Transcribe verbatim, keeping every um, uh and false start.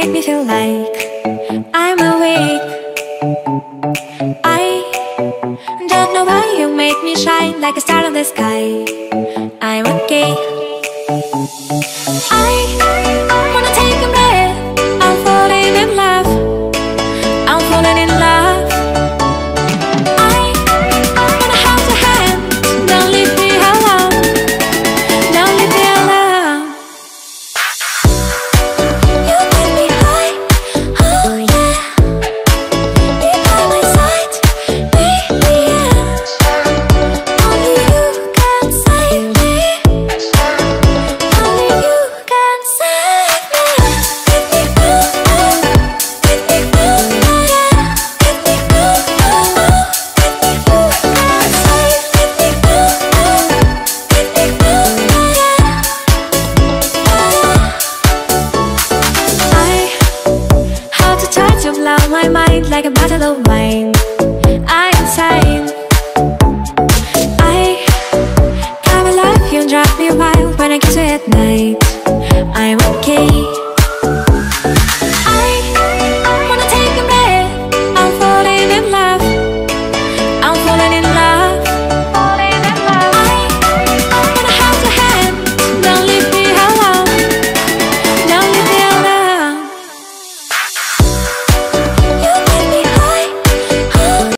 make me feel like I'm awake. I don't know why you make me shine like a star in the sky. I'm okay. I wanna take a breath. I'm falling in love. I'm falling in love. I wanna hold your hand. Don't leave me alone. Don't leave me alone. You got me high, oh yeah. You by my side, baby, yeah. Only you can save me. Only you can save me. Let me go, oh. Let me go, oh yeah. Let me go, oh, oh. Let me go, oh. Save, let me go, oh. Let me go, oh yeah. I have to try to blow my mind like a bottle of